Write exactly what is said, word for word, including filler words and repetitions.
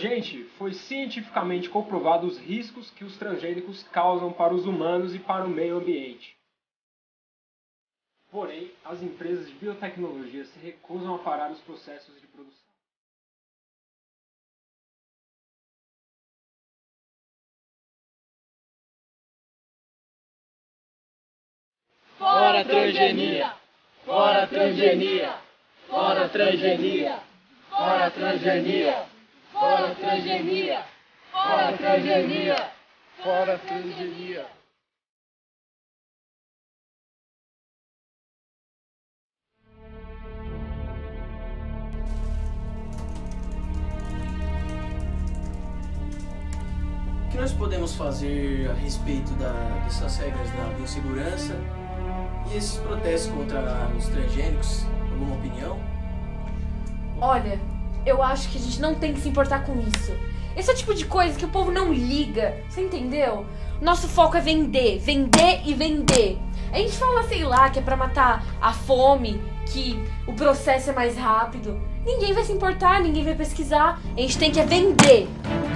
gente, foi cientificamente comprovado os riscos que os transgênicos causam para os humanos e para o meio ambiente. Porém, as empresas de biotecnologia se recusam a parar os processos de produção. Fora transgenia! Fora transgenia! Fora transgenia! Fora transgenia! Fora transgenia! Fora transgenia! Fora transgenia! O que nós podemos fazer a respeito da, dessas regras da biossegurança? E esses protestos contra os transgênicos, alguma opinião? Olha, eu acho que a gente não tem que se importar com isso. Esse é o tipo de coisa que o povo não liga, você entendeu? Nosso foco é vender, vender e vender. A gente fala, sei lá, que é pra matar a fome, que o processo é mais rápido. Ninguém vai se importar, ninguém vai pesquisar. A gente tem que é vender.